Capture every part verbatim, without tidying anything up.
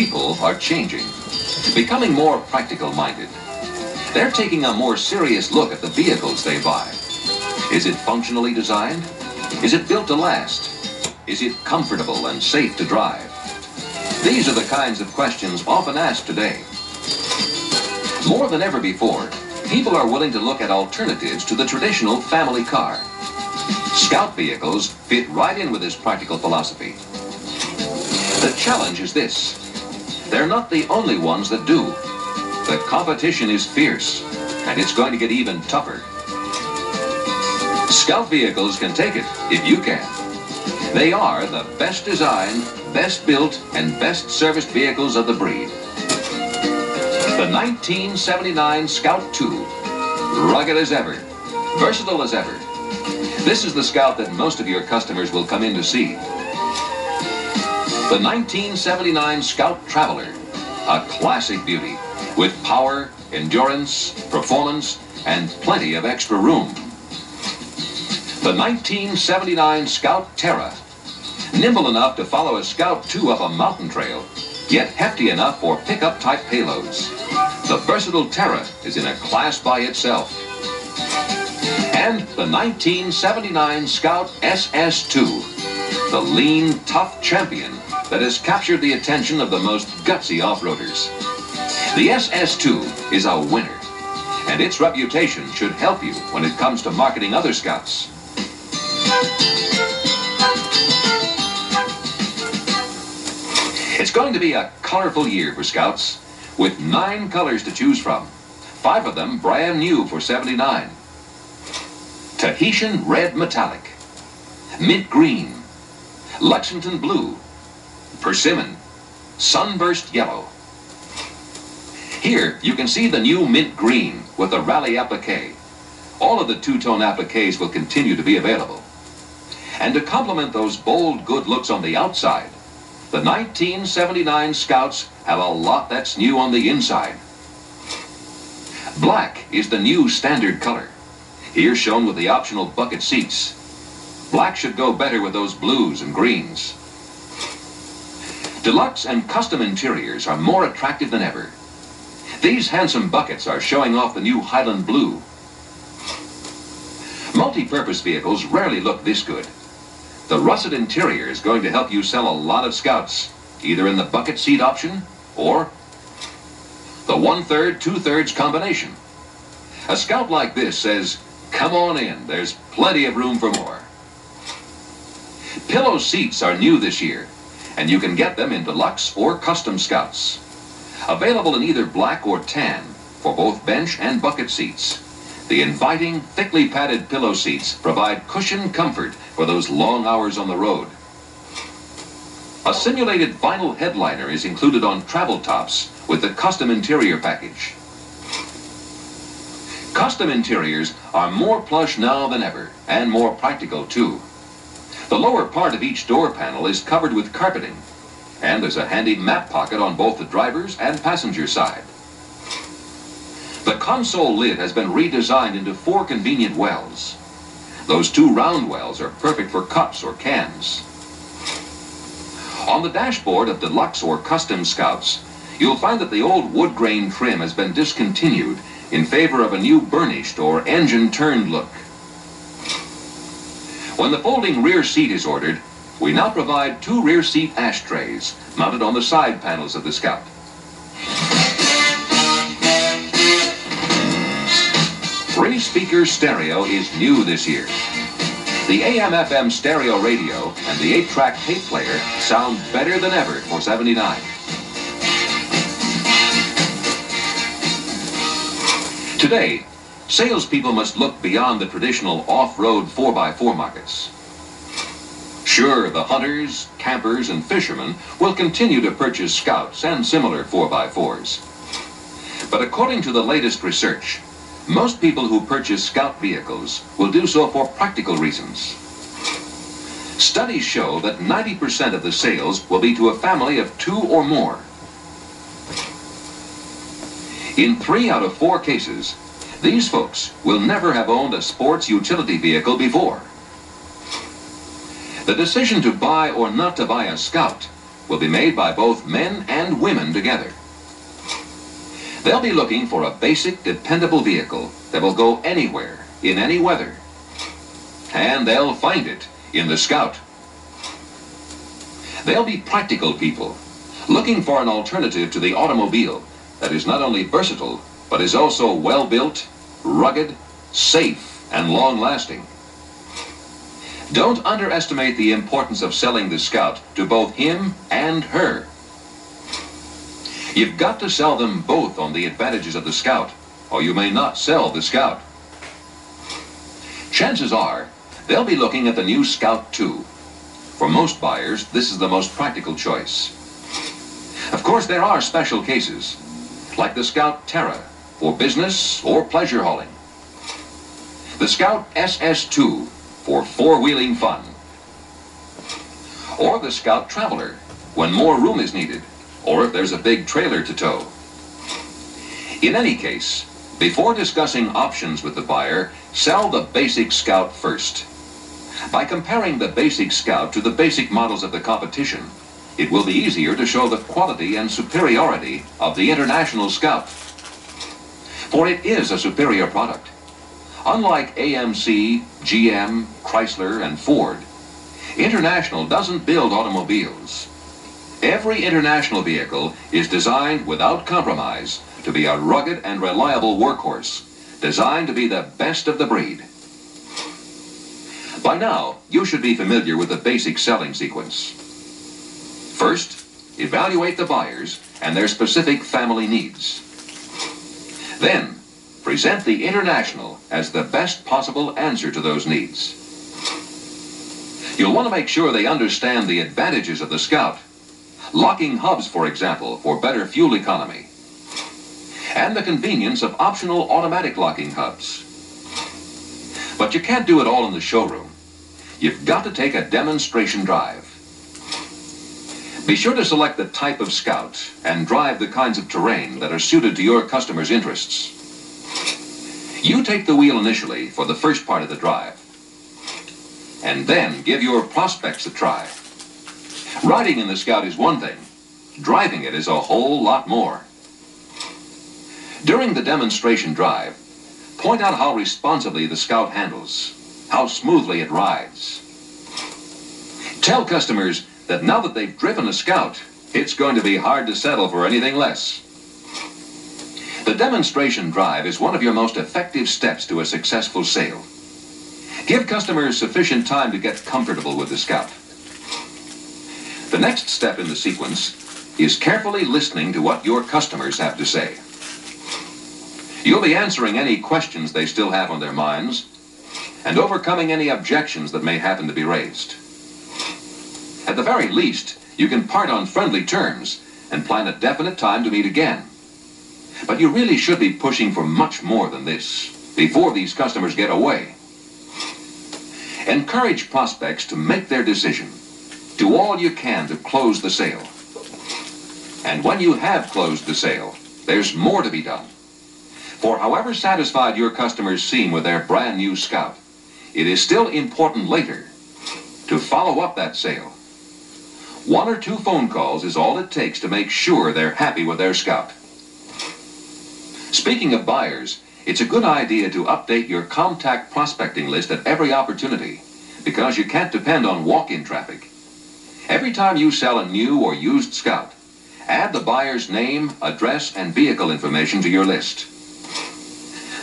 People are changing, becoming more practical-minded. They're taking a more serious look at the vehicles they buy. Is it functionally designed? Is it built to last? Is it comfortable and safe to drive? These are the kinds of questions often asked today. More than ever before, people are willing to look at alternatives to the traditional family car. Scout vehicles fit right in with this practical philosophy. The challenge is this. They're not the only ones that do. The competition is fierce, and it's going to get even tougher. Scout vehicles can take it, if you can. They are the best designed, best built, and best serviced vehicles of the breed. The nineteen seventy-nine Scout two, rugged as ever, versatile as ever. This is the Scout that most of your customers will come in to see. The nineteen seventy-nine Scout Traveler, a classic beauty, with power, endurance, performance, and plenty of extra room. The nineteen seventy-nine Scout Terra, nimble enough to follow a Scout two up a mountain trail, yet hefty enough for pickup-type payloads. The versatile Terra is in a class by itself. And the nineteen seventy-nine Scout S S two, the lean, tough champion that has captured the attention of the most gutsy off-roaders. The S S two is a winner, and its reputation should help you when it comes to marketing other Scouts. It's going to be a colorful year for Scouts, with nine colors to choose from, five of them brand new for seventy-nine. Tahitian Red Metallic, Mint Green, Lexington Blue, Persimmon, Sunburst Yellow. Here you can see the new Mint Green with the Rally applique. All of the two-tone appliques will continue to be available. And to complement those bold good looks on the outside, the nineteen seventy-nine Scouts have a lot that's new on the inside. Black is the new standard color, here shown with the optional bucket seats. Black should go better with those blues and greens. Deluxe and custom interiors are more attractive than ever. These handsome buckets are showing off the new Highland Blue. Multi-purpose vehicles rarely look this good. The russet interior is going to help you sell a lot of Scouts, either in the bucket seat option or the one-third, two-thirds combination. A Scout like this says, "Come on in, there's plenty of room for more." Pillow seats are new this year, and you can get them in deluxe or custom Scouts. Available in either black or tan for both bench and bucket seats. The inviting, thickly padded pillow seats provide cushioned comfort for those long hours on the road. A simulated vinyl headliner is included on travel tops with the custom interior package. Custom interiors are more plush now than ever, and more practical too. The lower part of each door panel is covered with carpeting, and there's a handy map pocket on both the driver's and passenger side. The console lid has been redesigned into four convenient wells. Those two round wells are perfect for cups or cans. On the dashboard of deluxe or custom Scouts, you'll find that the old wood grain trim has been discontinued in favor of a new burnished or engine-turned look. When the folding rear seat is ordered, we now provide two rear seat ashtrays mounted on the side panels of the Scout. Three-speaker stereo is new this year. The A M F M stereo radio and the eight-track tape player sound better than ever for seventy-nine. Today, salespeople must look beyond the traditional off-road four by four markets. Sure, the hunters, campers, and fishermen will continue to purchase Scouts and similar four by fours. But according to the latest research, most people who purchase Scout vehicles will do so for practical reasons. Studies show that ninety percent of the sales will be to a family of two or more. In three out of four cases, these folks will never have owned a sports utility vehicle before. The decision to buy or not to buy a Scout will be made by both men and women together. They'll be looking for a basic, dependable vehicle that will go anywhere, in any weather. And they'll find it in the Scout. They'll be practical people, looking for an alternative to the automobile that is not only versatile, but is also well-built, rugged, safe, and long-lasting. Don't underestimate the importance of selling the Scout to both him and her. You've got to sell them both on the advantages of the Scout, or you may not sell the Scout. Chances are, they'll be looking at the new Scout two. For most buyers, this is the most practical choice. Of course, there are special cases, like the Scout Terra, for business or pleasure hauling. The Scout S S two, for four-wheeling fun. Or the Scout Traveler, when more room is needed, or if there's a big trailer to tow. In any case, before discussing options with the buyer, sell the basic Scout first. By comparing the basic Scout to the basic models of the competition, it will be easier to show the quality and superiority of the International Scout. For it is a superior product. Unlike A M C, G M, Chrysler, and Ford, International doesn't build automobiles. Every International vehicle is designed without compromise to be a rugged and reliable workhorse, designed to be the best of the breed. By now, you should be familiar with the basic selling sequence. First, evaluate the buyers and their specific family needs. Then, present the International as the best possible answer to those needs. You'll want to make sure they understand the advantages of the Scout. Locking hubs, for example, for better fuel economy. And the convenience of optional automatic locking hubs. But you can't do it all in the showroom. You've got to take a demonstration drive. Be sure to select the type of Scout and drive the kinds of terrain that are suited to your customer's interests. You take the wheel initially for the first part of the drive, and then give your prospects a try. Riding in the Scout is one thing. Driving it is a whole lot more. During the demonstration drive, point out how responsibly the Scout handles, how smoothly it rides. Tell customers that now that they've driven a Scout, it's going to be hard to settle for anything less. The demonstration drive is one of your most effective steps to a successful sale. Give customers sufficient time to get comfortable with the Scout. The next step in the sequence is carefully listening to what your customers have to say. You'll be answering any questions they still have on their minds and overcoming any objections that may happen to be raised. At the very least, you can part on friendly terms and plan a definite time to meet again. But you really should be pushing for much more than this before these customers get away. Encourage prospects to make their decision. Do all you can to close the sale. And when you have closed the sale, there's more to be done. For however satisfied your customers seem with their brand new Scout, it is still important later to follow up that sale. One or two phone calls is all it takes to make sure they're happy with their Scout. Speaking of buyers, it's a good idea to update your contact prospecting list at every opportunity, because you can't depend on walk-in traffic. Every time you sell a new or used Scout, add the buyer's name, address, and vehicle information to your list.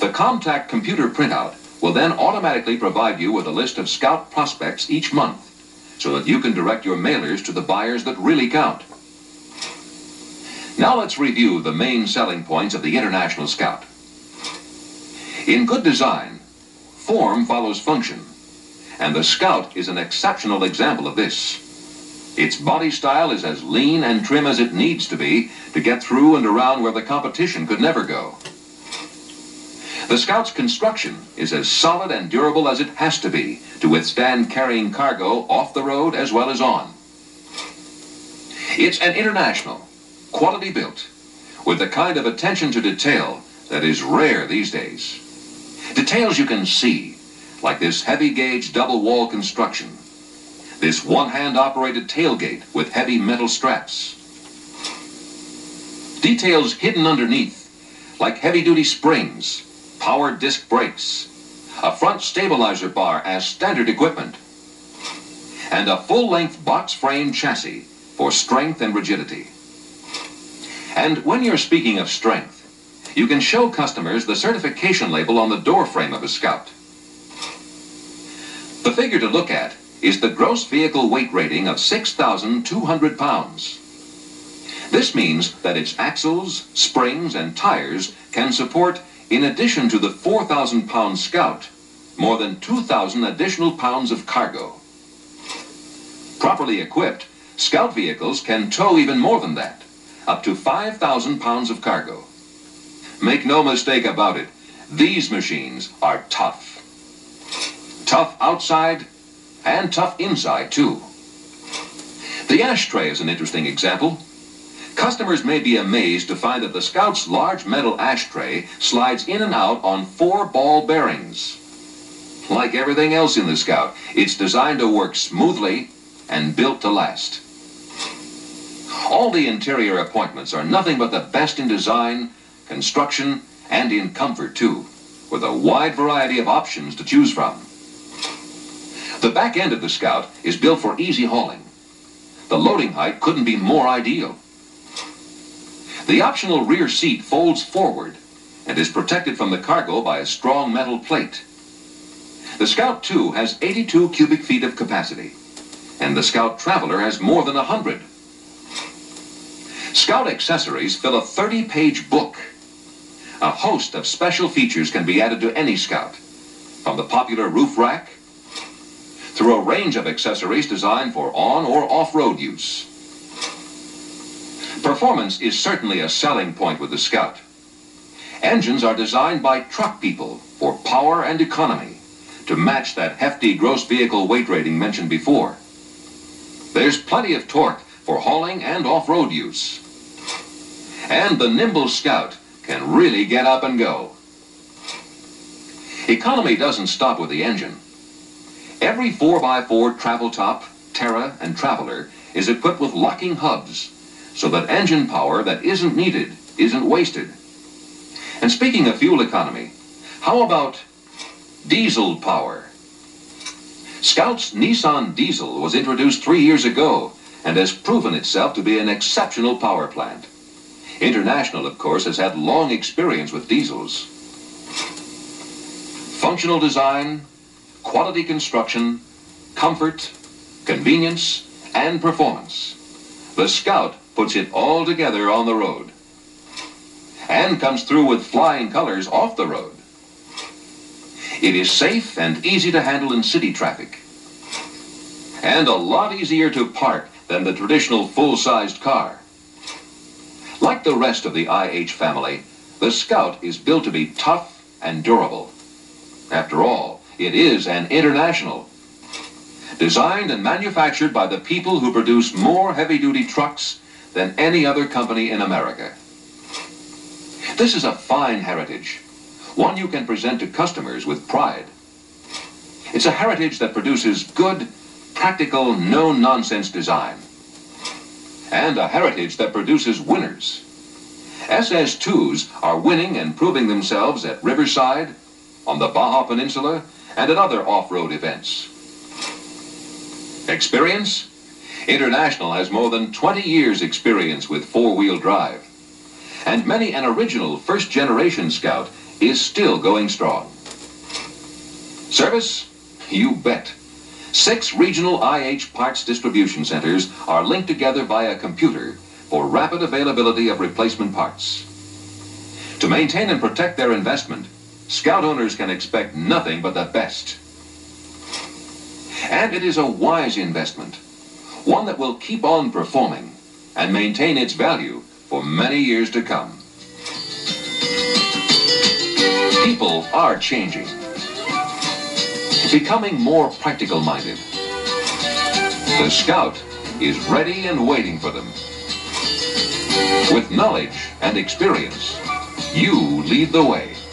The contact computer printout will then automatically provide you with a list of Scout prospects each month, so that you can direct your mailers to the buyers that really count. Now let's review the main selling points of the International Scout. In good design, form follows function, and the Scout is an exceptional example of this. Its body style is as lean and trim as it needs to be to get through and around where the competition could never go. The Scout's construction is as solid and durable as it has to be to withstand carrying cargo off the road as well as on. It's an International, quality built, with the kind of attention to detail that is rare these days. Details you can see, like this heavy gauge double wall construction, this one-hand operated tailgate with heavy metal straps. Details hidden underneath, like heavy-duty springs, power disc brakes, a front stabilizer bar as standard equipment, and a full-length box frame chassis for strength and rigidity. And when you're speaking of strength, you can show customers the certification label on the door frame of a Scout. The figure to look at is the gross vehicle weight rating of six thousand two hundred pounds. This means that its axles, springs, and tires can support, in addition to the four thousand pound Scout, more than two thousand additional pounds of cargo. Properly equipped, Scout vehicles can tow even more than that, up to five thousand pounds of cargo. Make no mistake about it, these machines are tough. Tough outside and tough inside, too. The ashtray is an interesting example. Customers may be amazed to find that the Scout's large metal ashtray slides in and out on four ball bearings. Like everything else in the Scout, it's designed to work smoothly and built to last. All the interior appointments are nothing but the best in design, construction, and in comfort too, with a wide variety of options to choose from. The back end of the Scout is built for easy hauling. The loading height couldn't be more ideal. The optional rear seat folds forward and is protected from the cargo by a strong metal plate. The Scout two has eighty-two cubic feet of capacity, and the Scout Traveler has more than one hundred. Scout accessories fill a thirty page book. A host of special features can be added to any Scout, from the popular roof rack through a range of accessories designed for on or off-road use. Performance is certainly a selling point with the Scout. Engines are designed by truck people for power and economy to match that hefty gross vehicle weight rating mentioned before. There's plenty of torque for hauling and off-road use. And the nimble Scout can really get up and go. Economy doesn't stop with the engine. Every four by four Travel Top, Terra, and Traveler is equipped with locking hubs, so that engine power that isn't needed isn't wasted. And speaking of fuel economy, how about diesel power? Scout's Nissan Diesel was introduced three years ago and has proven itself to be an exceptional power plant. International, of course, has had long experience with diesels. Functional design, quality construction, comfort, convenience, and performance. The Scout puts it all together on the road and comes through with flying colors off the road. It is safe and easy to handle in city traffic, and a lot easier to park than the traditional full-sized car. Like the rest of the I H family, the Scout is built to be tough and durable. After all, it is an International. Designed and manufactured by the people who produce more heavy-duty trucks than any other company in America. This is a fine heritage, one you can present to customers with pride. It's a heritage that produces good, practical, no-nonsense design, and a heritage that produces winners. S S twos are winning and proving themselves at Riverside, on the Baja Peninsula, and at other off-road events. Experience? International has more than twenty years experience with four-wheel drive, and many an original first-generation Scout is still going strong. Service? You bet. Six regional I H parts distribution centers are linked together by a computer for rapid availability of replacement parts. To maintain and protect their investment, Scout owners can expect nothing but the best. And it is a wise investment, one that will keep on performing and maintain its value for many years to come. People are changing, becoming more practical-minded. The Scout is ready and waiting for them. With knowledge and experience, you lead the way.